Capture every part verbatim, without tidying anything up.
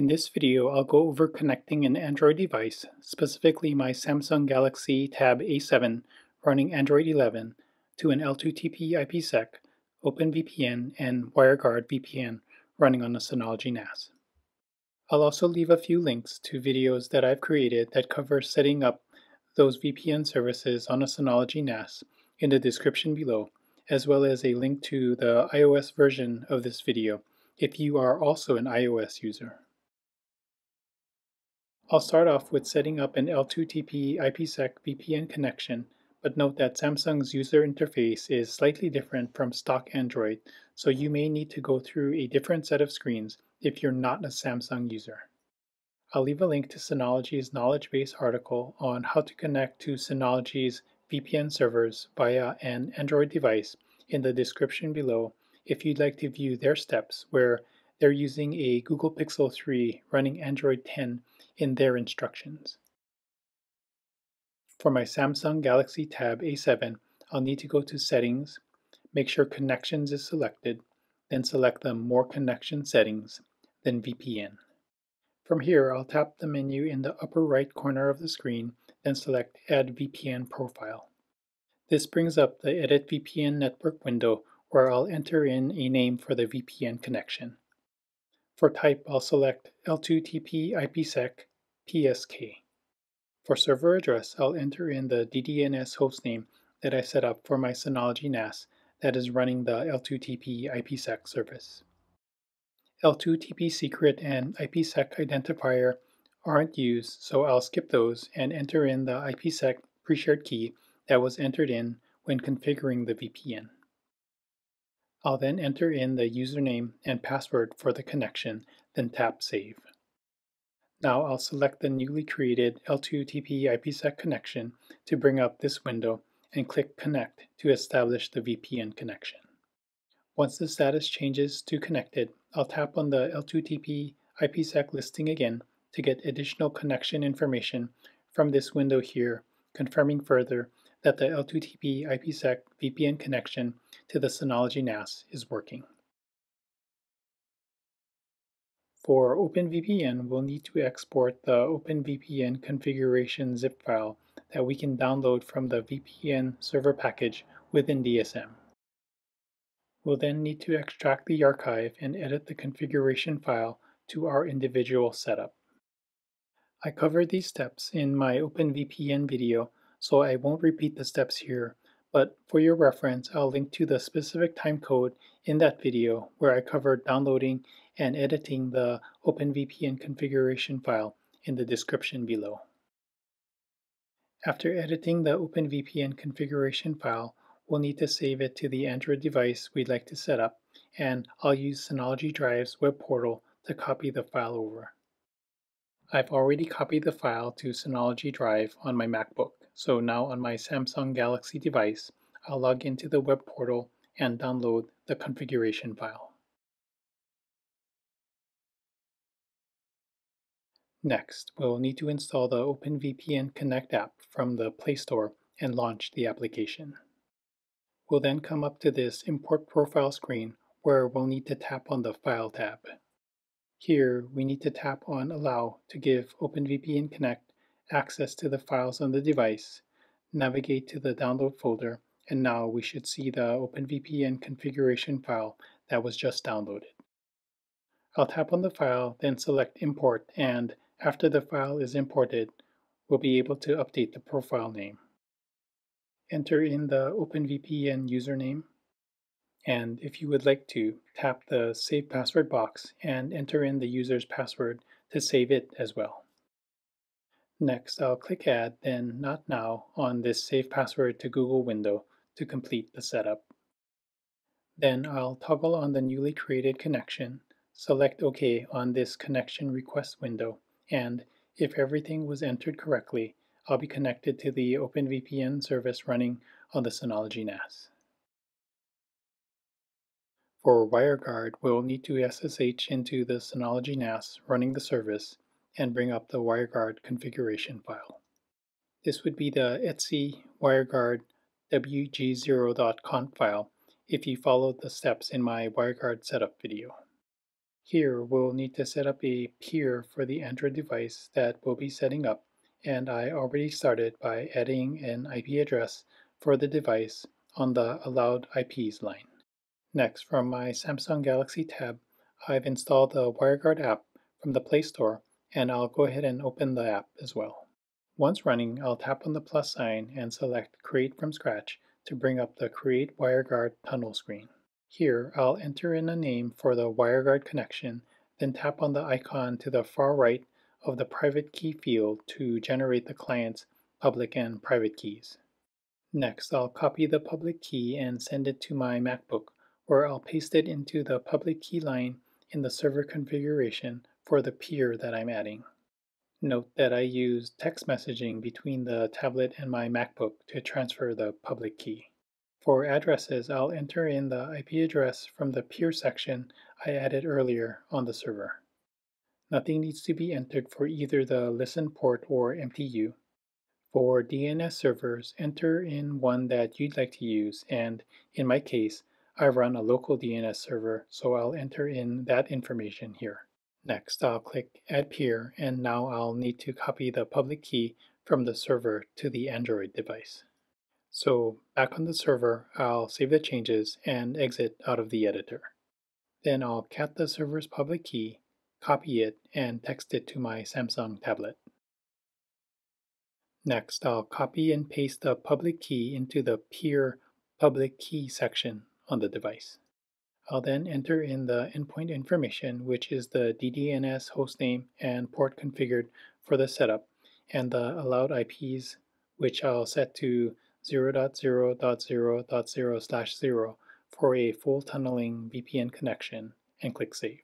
In this video, I'll go over connecting an Android device, specifically my Samsung Galaxy Tab A seven running Android eleven, to an L two T P I P sec, OpenVPN, and WireGuard V P N running on the Synology N A S. I'll also leave a few links to videos that I've created that cover setting up those V P N services on a Synology N A S in the description below, as well as a link to the iOS version of this video if you are also an iOS user. I'll start off with setting up an L two T P I P sec V P N connection, but note that Samsung's user interface is slightly different from stock Android, so you may need to go through a different set of screens if you're not a Samsung user. I'll leave a link to Synology's knowledge base article on how to connect to Synology's V P N servers via an Android device in the description below if you'd like to view their steps where they're using a Google Pixel three running Android ten in their instructions. For my Samsung Galaxy Tab A seven, I'll need to go to Settings, make sure Connections is selected, then select the More Connection Settings, then V P N. From here, I'll tap the menu in the upper right corner of the screen, then select Add V P N Profile. This brings up the Edit V P N Network window where I'll enter in a name for the V P N connection. For type, I'll select L two T P I P sec P S K. For server address, I'll enter in the D D N S hostname that I set up for my Synology N A S that is running the L two T P I P sec service. L two T P secret and I P sec identifier aren't used, so I'll skip those and enter in the I P sec pre-shared key that was entered in when configuring the V P N. I'll then enter in the username and password for the connection, then tap Save. Now I'll select the newly created L two T P I P sec connection to bring up this window and click Connect to establish the V P N connection. Once the status changes to Connected, I'll tap on the L two T P I P sec listing again to get additional connection information from this window here, confirming further that the L two T P I P sec V P N connection to the Synology N A S is working. For OpenVPN, we'll need to export the OpenVPN configuration zip file that we can download from the V P N server package within D S M. We'll then need to extract the archive and edit the configuration file to our individual setup. I covered these steps in my OpenVPN video, so I won't repeat the steps here, but for your reference, I'll link to the specific time code in that video where I covered downloading and editing the OpenVPN configuration file in the description below. After editing the OpenVPN configuration file, we'll need to save it to the Android device we'd like to set up, and I'll use Synology Drive's web portal to copy the file over. I've already copied the file to Synology Drive on my MacBook, so now on my Samsung Galaxy device, I'll log into the web portal and download the configuration file. Next, we'll need to install the OpenVPN Connect app from the Play Store and launch the application. We'll then come up to this Import Profile screen where we'll need to tap on the File tab. Here, we need to tap on Allow to give OpenVPN Connect access to the files on the device, navigate to the Download folder, and now we should see the OpenVPN configuration file that was just downloaded. I'll tap on the file, then select Import, and after the file is imported, we'll be able to update the profile name. Enter in the OpenVPN username, and if you would like to, tap the Save Password box and enter in the user's password to save it as well. Next, I'll click Add, then Not Now on this Save Password to Google window to complete the setup. Then I'll toggle on the newly created connection, select OK on this Connection Request window, and if everything was entered correctly, I'll be connected to the OpenVPN service running on the Synology N A S. For WireGuard, we'll need to S S H into the Synology N A S running the service and bring up the WireGuard configuration file. This would be the etsy WireGuard w g zero dot conf file if you followed the steps in my WireGuard setup video. Here we'll need to set up a peer for the Android device that we'll be setting up, and I already started by adding an I P address for the device on the allowed I Ps line. Next, from my Samsung Galaxy Tab, I've installed the WireGuard app from the Play Store, and I'll go ahead and open the app as well. Once running, I'll tap on the plus sign and select Create from Scratch to bring up the Create WireGuard Tunnel screen. Here, I'll enter in a name for the WireGuard connection, then tap on the icon to the far right of the private key field to generate the client's public and private keys. Next, I'll copy the public key and send it to my MacBook, where I'll paste it into the public key line in the server configuration for the peer that I'm adding. Note that I use text messaging between the tablet and my MacBook to transfer the public key. For addresses, I'll enter in the I P address from the peer section I added earlier on the server. Nothing needs to be entered for either the listen port or M T U. For D N S servers, enter in one that you'd like to use, and in my case, I run a local D N S server, so I'll enter in that information here. Next, I'll click Add Peer, and now I'll need to copy the public key from the server to the Android device. So back on the server, I'll save the changes and exit out of the editor. Then I'll cat the server's public key, copy it, and text it to my Samsung tablet. Next, I'll copy and paste the public key into the peer public key section on the device. I'll then enter in the endpoint information, which is the D D N S hostname and port configured for the setup, and the allowed I Ps, which I'll set to zero dot zero dot zero dot zero slash zero for a full tunneling V P N connection, and click Save.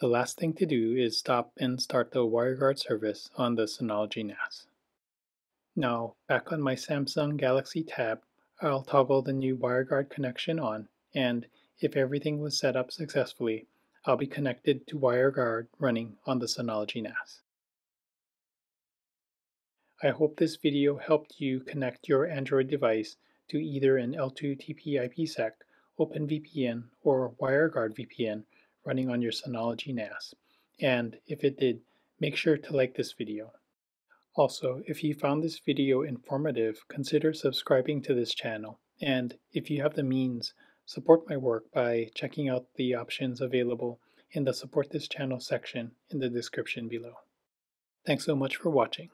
The last thing to do is stop and start the WireGuard service on the Synology N A S. Now, back on my Samsung Galaxy Tab, I'll toggle the new WireGuard connection on, and if everything was set up successfully, I'll be connected to WireGuard running on the Synology N A S. I hope this video helped you connect your Android device to either an L two T P I P sec, OpenVPN, or WireGuard V P N running on your Synology N A S. And if it did, make sure to like this video. Also, if you found this video informative, consider subscribing to this channel. And if you have the means, support my work by checking out the options available in the Support This Channel section in the description below. Thanks so much for watching.